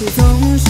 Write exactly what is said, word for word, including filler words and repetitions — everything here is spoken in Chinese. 始终是